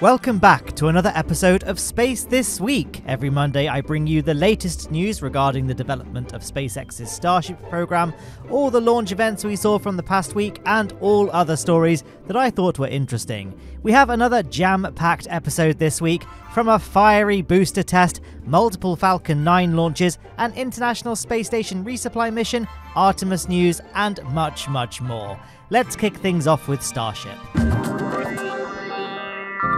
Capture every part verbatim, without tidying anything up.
Welcome back to another episode of Space This Week. Every Monday I bring you the latest news regarding the development of SpaceX's Starship program, all the launch events we saw from the past week, and all other stories that I thought were interesting. We have another jam-packed episode this week, from a fiery booster test, multiple Falcon nine launches, an International Space Station resupply mission, Artemis news, and much, much more. Let's kick things off with Starship.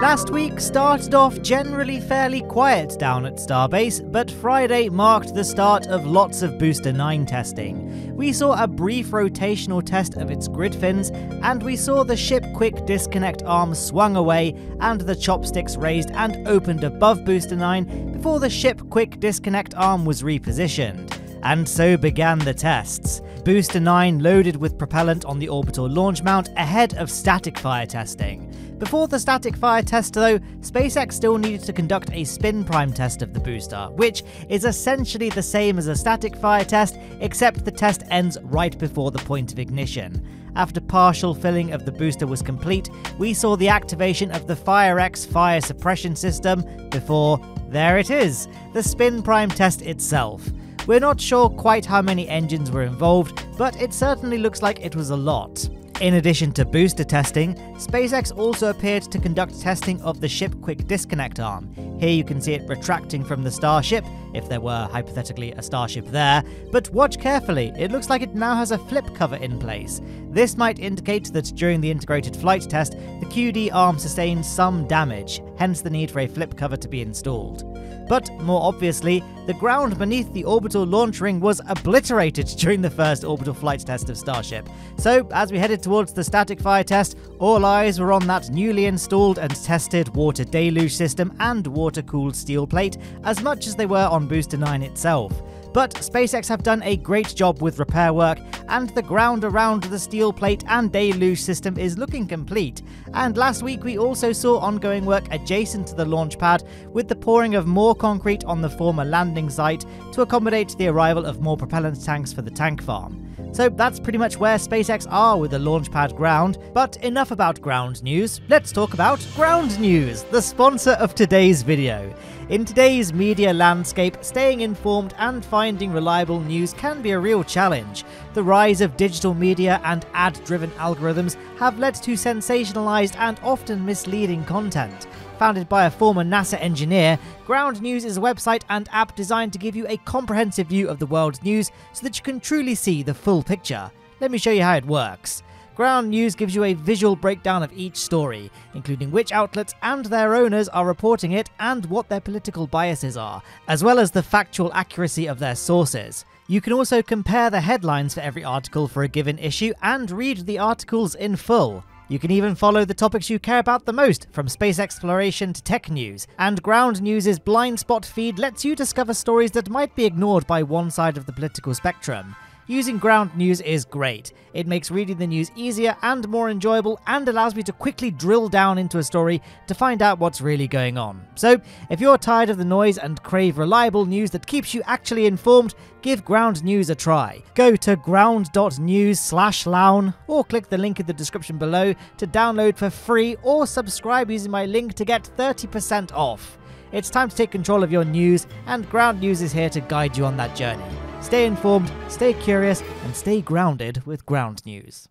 Last week started off generally fairly quiet down at Starbase, but Friday marked the start of lots of Booster nine testing. We saw a brief rotational test of its grid fins, and we saw the ship quick disconnect arm swung away and the chopsticks raised and opened above Booster nine before the ship quick disconnect arm was repositioned. And so began the tests. Booster nine loaded with propellant on the orbital launch mount ahead of static fire testing. Before the static fire test though, SpaceX still needed to conduct a spin prime test of the booster, which is essentially the same as a static fire test, except the test ends right before the point of ignition. After partial filling of the booster was complete, we saw the activation of the FireX fire suppression system before, there it is, the spin prime test itself. We're not sure quite how many engines were involved, but it certainly looks like it was a lot. In addition to booster testing, SpaceX also appeared to conduct testing of the ship quick disconnect arm. Here you can see it retracting from the Starship, if there were hypothetically a Starship there, but watch carefully, it looks like it now has a flip cover in place. This might indicate that during the integrated flight test, the Q D arm sustained some damage, hence the need for a flip cover to be installed. But more obviously, the ground beneath the orbital launch ring was obliterated during the first orbital flight test of Starship. So as we headed towards the static fire test, all eyes were on that newly installed and tested water deluge system and water-cooled steel plate as much as they were on Booster nine itself. But SpaceX have done a great job with repair work, and the ground around the steel plate and deluge system is looking complete. And last week we also saw ongoing work adjacent to the launch pad, with the pouring of more concrete on the former landing site to accommodate the arrival of more propellant tanks for the tank farm. So that's pretty much where SpaceX are with the launch pad ground, but enough about ground news. Let's talk about Ground News, the sponsor of today's video. In today's media landscape, staying informed and finding reliable news can be a real challenge. The rise of digital media and ad-driven algorithms have led to sensationalized and often misleading content. Founded by a former NASA engineer, Ground News is a website and app designed to give you a comprehensive view of the world's news so that you can truly see the full picture. Let me show you how it works. Ground News gives you a visual breakdown of each story, including which outlets and their owners are reporting it and what their political biases are, as well as the factual accuracy of their sources. You can also compare the headlines for every article for a given issue and read the articles in full. You can even follow the topics you care about the most, from space exploration to tech news, and Ground News' blind spot feed lets you discover stories that might be ignored by one side of the political spectrum. Using Ground News is great. It makes reading the news easier and more enjoyable, and allows me to quickly drill down into a story to find out what's really going on. So if you're tired of the noise and crave reliable news that keeps you actually informed, give Ground News a try. Go to ground dot news slash lown or click the link in the description below to download for free, or subscribe using my link to get thirty percent off. It's time to take control of your news, and Ground News is here to guide you on that journey. Stay informed, stay curious, and stay grounded with Ground News.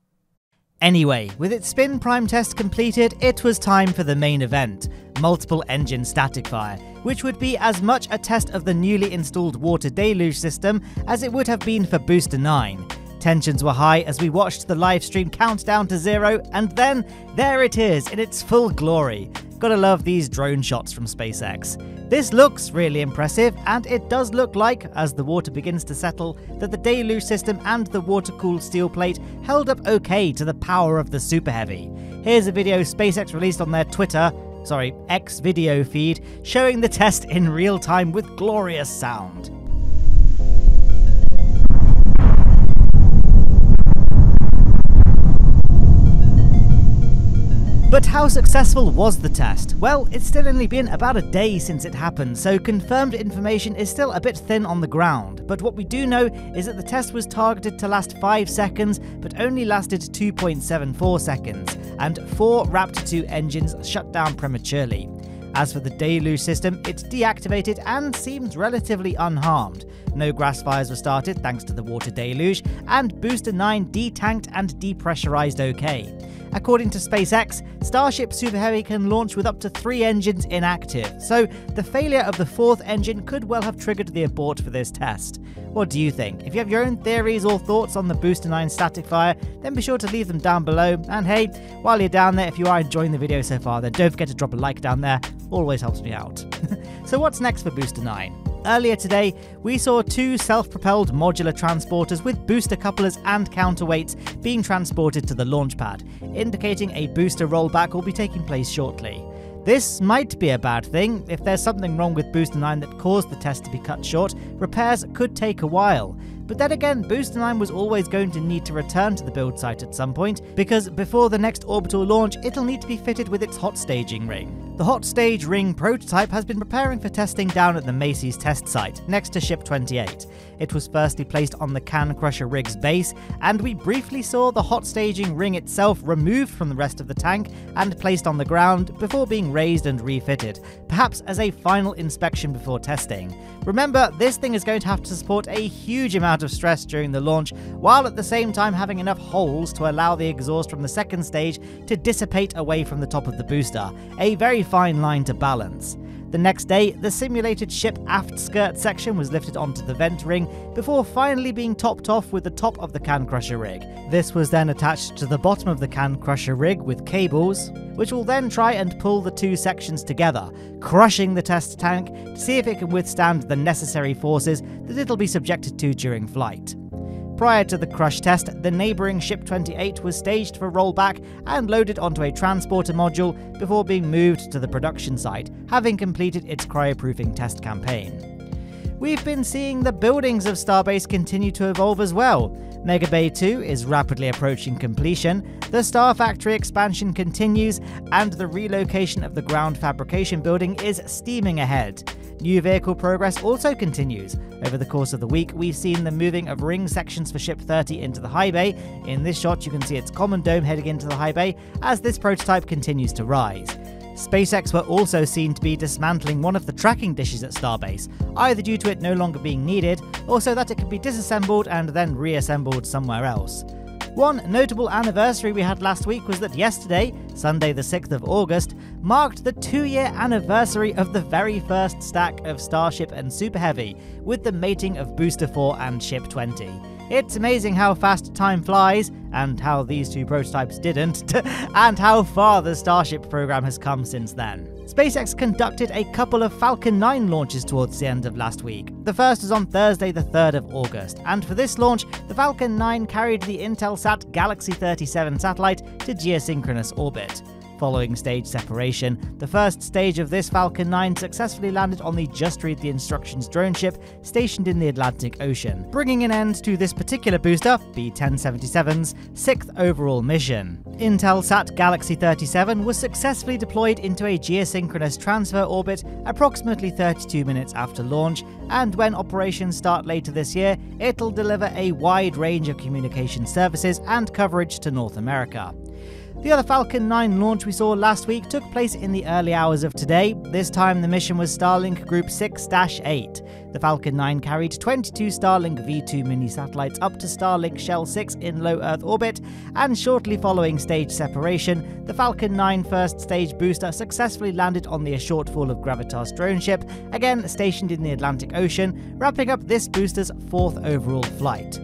Anyway, with its spin prime test completed, it was time for the main event, multiple engine static fire, which would be as much a test of the newly installed water deluge system as it would have been for Booster nine. Tensions were high as we watched the live stream count down to zero, and then there it is in its full glory. Gotta love these drone shots from SpaceX. This looks really impressive, and it does look like, as the water begins to settle, that the deluge system and the water-cooled steel plate held up okay to the power of the Super Heavy. Here's a video SpaceX released on their Twitter, sorry, X video feed, showing the test in real time with glorious sound. But how successful was the test? Well, it's still only been about a day since it happened, so confirmed information is still a bit thin on the ground. But what we do know is that the test was targeted to last five seconds, but only lasted two point seven four seconds, and four Raptor two engines shut down prematurely. As for the deluge system, it's deactivated and seems relatively unharmed. No grass fires were started thanks to the water deluge, and Booster nine detanked and depressurized okay. According to SpaceX, Starship Super Heavy can launch with up to three engines inactive, so the failure of the fourth engine could well have triggered the abort for this test. What do you think? If you have your own theories or thoughts on the Booster nine static fire, then be sure to leave them down below. And hey, while you're down there, if you are enjoying the video so far, then don't forget to drop a like down there, always helps me out. So what's next for Booster nine? Earlier today, we saw two self-propelled modular transporters with booster couplers and counterweights being transported to the launch pad, indicating a booster rollback will be taking place shortly. This might be a bad thing. If there's something wrong with Booster nine that caused the test to be cut short, repairs could take a while. But then again, Booster nine was always going to need to return to the build site at some point, because before the next orbital launch, it'll need to be fitted with its hot staging ring. The hot stage ring prototype has been preparing for testing down at the Macy's test site, next to Ship twenty-eight. It was firstly placed on the Can Crusher rig's base, and we briefly saw the hot staging ring itself removed from the rest of the tank and placed on the ground before being raised and refitted, perhaps as a final inspection before testing. Remember, this thing is going to have to support a huge amount of stress during the launch, while at the same time having enough holes to allow the exhaust from the second stage to dissipate away from the top of the booster, a very fine line to balance. The next day, the simulated ship aft skirt section was lifted onto the vent ring before finally being topped off with the top of the Can Crusher rig. This was then attached to the bottom of the Can Crusher rig with cables, which will then try and pull the two sections together, crushing the test tank to see if it can withstand the necessary forces that it'll be subjected to during flight. Prior to the crush test, the neighbouring Ship twenty-eight was staged for rollback and loaded onto a transporter module before being moved to the production site, having completed its cryoproofing test campaign. We've been seeing the buildings of Starbase continue to evolve as well. Mega Bay two is rapidly approaching completion, the Star Factory expansion continues, and the relocation of the ground fabrication building is steaming ahead. New vehicle progress also continues. Over the course of the week, we've seen the moving of ring sections for Ship thirty into the high bay. In this shot, you can see its common dome heading into the high bay as this prototype continues to rise. SpaceX were also seen to be dismantling one of the tracking dishes at Starbase, either due to it no longer being needed, or so that it could be disassembled and then reassembled somewhere else. One notable anniversary we had last week was that yesterday, Sunday the sixth of August, marked the two-year anniversary of the very first stack of Starship and Super Heavy, with the mating of Booster four and Ship twenty. It's amazing how fast time flies, and how these two prototypes didn't, and how far the Starship program has come since then. SpaceX conducted a couple of Falcon nine launches towards the end of last week. The first was on Thursday the third of August, and for this launch, the Falcon nine carried the Intelsat Galaxy thirty-seven satellite to geosynchronous orbit. Following stage separation, the first stage of this Falcon nine successfully landed on the Just Read the Instructions drone ship stationed in the Atlantic Ocean, bringing an end to this particular booster, B ten seventy-seven's sixth overall mission. Intelsat Galaxy thirty-seven was successfully deployed into a geosynchronous transfer orbit approximately thirty-two minutes after launch, and when operations start later this year, it'll deliver a wide range of communication services and coverage to North America. The other Falcon nine launch we saw last week took place in the early hours of today. This time the mission was Starlink Group six dash eight. The Falcon nine carried twenty-two Starlink V two mini satellites up to Starlink Shell six in low Earth orbit, and shortly following stage separation, the Falcon nine first stage booster successfully landed on the Shortfall of Gravitas drone ship, again stationed in the Atlantic Ocean, wrapping up this booster's fourth overall flight.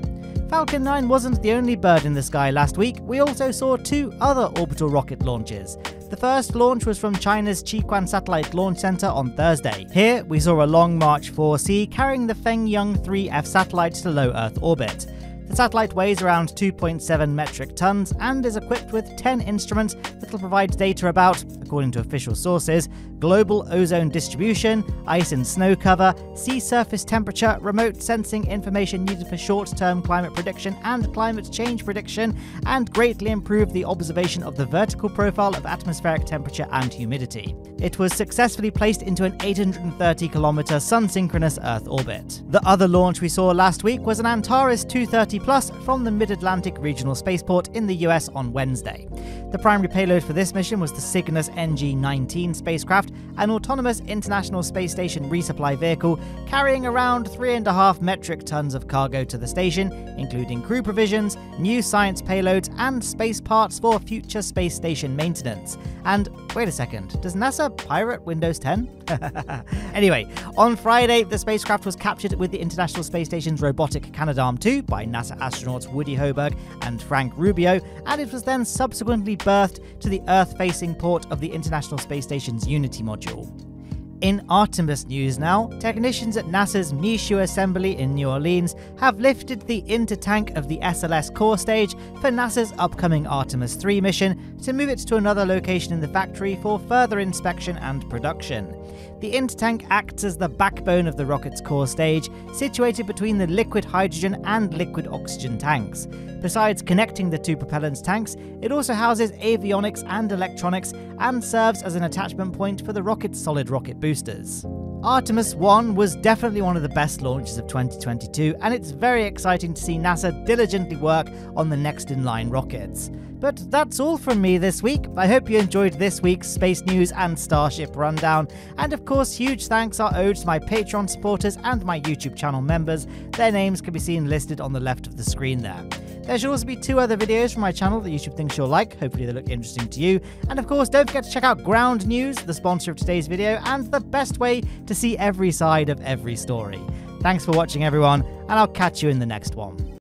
Falcon nine wasn't the only bird in the sky last week. We also saw two other orbital rocket launches. The first launch was from China's Taiyuan Satellite Launch Center on Thursday. Here, we saw a Long March four C carrying the Fengyun three F satellite to low Earth orbit. The satellite weighs around two point seven metric tons and is equipped with ten instruments that will provide data about, according to official sources, global ozone distribution, ice and snow cover, sea surface temperature, remote sensing information needed for short-term climate prediction and climate change prediction, and greatly improved the observation of the vertical profile of atmospheric temperature and humidity. It was successfully placed into an eight hundred thirty kilometer sun-synchronous Earth orbit. The other launch we saw last week was an Antares two thirty plus from the Mid-Atlantic Regional Spaceport in the U S on Wednesday. The primary payload for this mission was the Cygnus N G nineteen spacecraft, an autonomous International Space Station resupply vehicle carrying around three and a half metric tons of cargo to the station, including crew provisions, new science payloads, and space parts for future space station maintenance. And wait a second, does NASA pirate Windows ten? Anyway, on Friday, the spacecraft was captured with the International Space Station's robotic Canadarm two by NASA astronauts Woody Hoberg and Frank Rubio, and it was then subsequently berthed to the Earth-facing port of the International Space Station's Unity module. In Artemis news now, technicians at NASA's Michoud Assembly in New Orleans have lifted the intertank of the S L S core stage for NASA's upcoming Artemis three mission to move it to another location in the factory for further inspection and production. The intertank acts as the backbone of the rocket's core stage, situated between the liquid hydrogen and liquid oxygen tanks. Besides connecting the two propellant tanks, it also houses avionics and electronics and serves as an attachment point for the rocket's solid rocket booster. Boosters. Artemis one was definitely one of the best launches of twenty twenty-two, and it's very exciting to see NASA diligently work on the next-in-line rockets. But that's all from me this week. I hope you enjoyed this week's Space News and Starship Rundown, and of course huge thanks are owed to my Patreon supporters and my YouTube channel members. Their names can be seen listed on the left of the screen there. There should also be two other videos from my channel that YouTube thinks you'll like, hopefully they look interesting to you. And of course, don't forget to check out Ground News, the sponsor of today's video, and the best way to see every side of every story. Thanks for watching everyone, and I'll catch you in the next one.